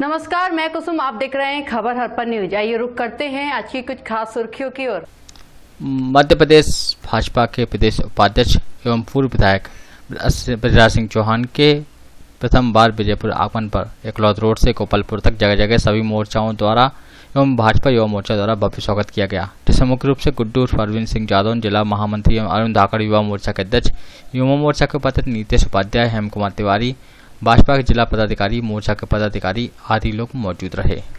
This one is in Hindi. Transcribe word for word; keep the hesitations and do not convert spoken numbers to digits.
नमस्कार, मैं कुसुम, आप देख रहे हैं खबर हरपाल न्यूज। आइए रुक करते हैं आज की कुछ खास सुर्खियों की ओर। मध्य प्रदेश भाजपा के प्रदेश उपाध्यक्ष एवं पूर्व विधायक ब्रजराज सिंह चौहान के प्रथम बार विजयपुर आगमन पर एकलौद रोड से कोपलपुर तक जगह जगह सभी मोर्चाओं द्वारा एवं भाजपा युवा मोर्चा द्वारा भव्य स्वागत किया गया, जिसमें मुख्य रूप से गुड्डू अरविंद सिंह यादव जिला महामंत्री एवं अरुण धाकड़ युवा मोर्चा के अध्यक्ष, युवा मोर्चा के उपाध्यक्ष नीतीश उपाध्याय, हेम कुमार तिवारी, भाजपा के जिला पदाधिकारी, मोर्चा के पदाधिकारी आदि लोग मौजूद रहे।